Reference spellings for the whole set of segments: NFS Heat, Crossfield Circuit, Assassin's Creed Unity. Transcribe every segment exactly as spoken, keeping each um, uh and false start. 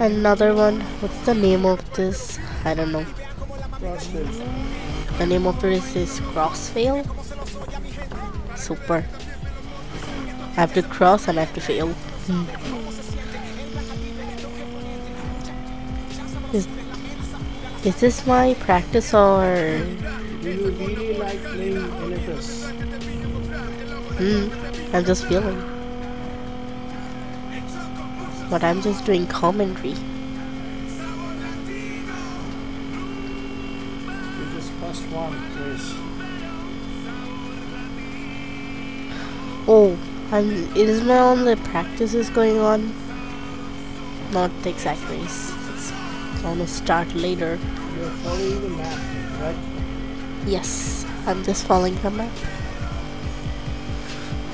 another one. What's the name of this? I don't know. The name of this is Crossfield. Super. I have to cross and I have to fail. Hmm. Is, is this my practice or? Do you really like playing N F S? Hmm. I'm just feeling. But I'm just doing commentary. You just passed one, please. Oh, I'm. Is my only practices going on? Not the exact race. I'm gonna start later. You're following the map, right? Yes, I'm just following the map.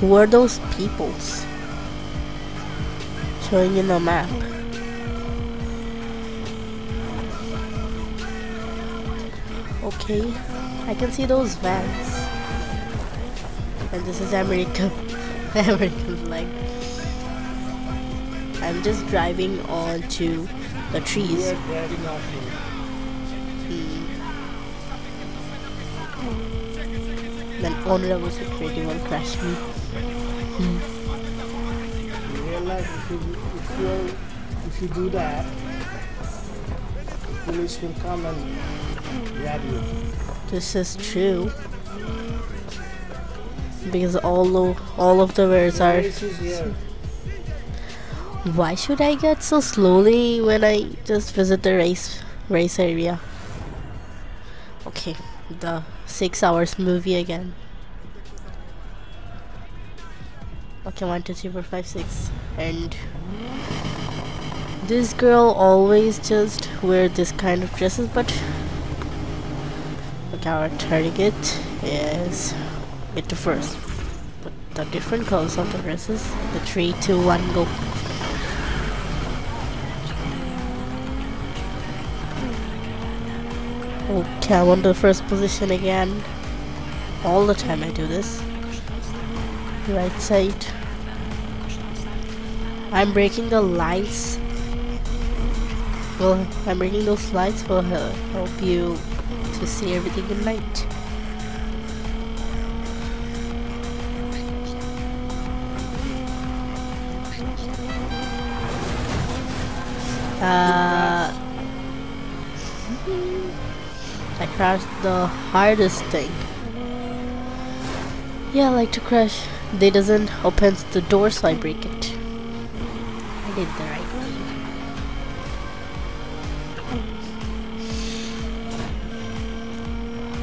Who are those peoples? Showing in the map. Okay, I can see those vans. And this is America. American flag. I'm just driving on to the trees. Hmm. Then honorable security will crash me. Hmm. If you, if, you, if you do that, the police will come and grab you. This is true. Because all of, all of the words are... Why should I get so slowly when I just visit the race race area? Okay, the six hours movie again. Okay, one, two, three, four, five, six. And this girl always just wear this kind of dresses, but okay, our target is get to first. But the different colors of the dresses. The three, two, one, go. Okay, I want the first position again. All the time I do this. Right side. I'm breaking the lights. Well, I'm breaking those lights will help you to see everything in light. Uh, I crashed the hardest thing. Yeah, I like to crash. They doesn't open the door, so I break it. Did the right thing.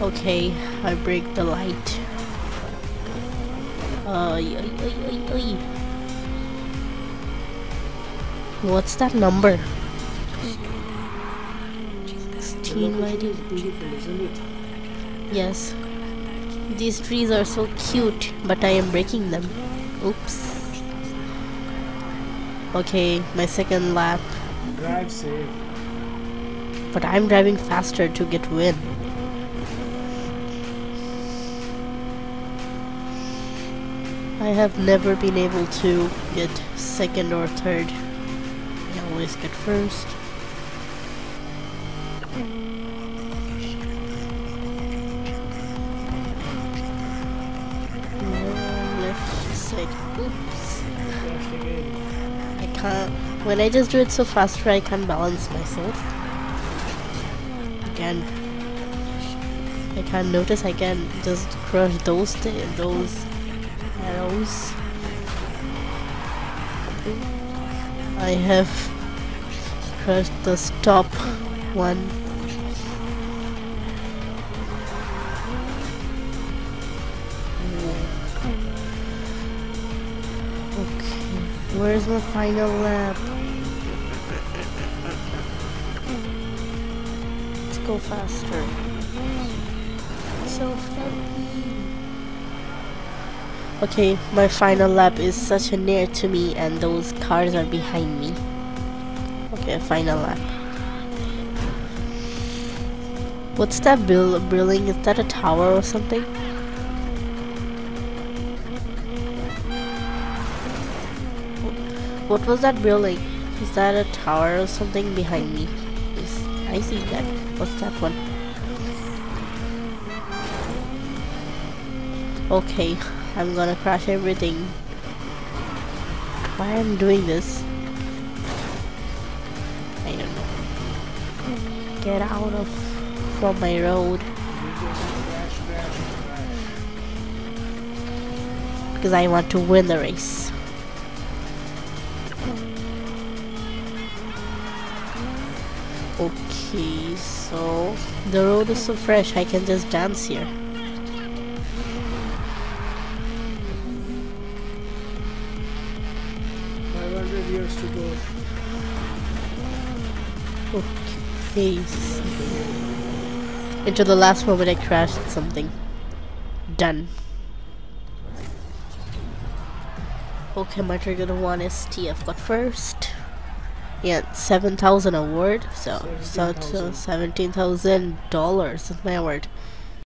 Okay, I break the light. Uh, y y y y. What's that number? Sixteen. Yes. These trees are so cute, but I am breaking them. Oops. Okay, my second lap. Drive safe. But I'm driving faster to get win. I have never been able to get second or third. I always get first. Left side. Oops. Can't, when I just do it so faster, I can't balance myself. Again, I can't notice. I can just crush those those arrows. I have crushed the stop one. Where's my final lap? Let's go faster. So fast. Okay, my final lap is such a near to me, and those cars are behind me. Okay, final lap. What's that building? Is that a tower or something? What was that building? Is that a tower or something behind me? Yes, I see that. What's that one? Okay, I'm gonna crash everything. Why am I doing this? I don't know. Get out of from my road. Because I want to win the race. Okay, so the road is so fresh, I can just dance here. five hundred years to go. Okay. Until the last moment I crashed something. Done. Okay, my trigger one is T F got first. Yeah, seven thousand a word, so seventeen thousand dollars is my word.